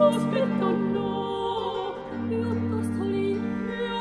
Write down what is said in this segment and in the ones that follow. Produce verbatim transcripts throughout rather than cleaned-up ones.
Sospetto no, io pasto limpio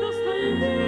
d'osteria.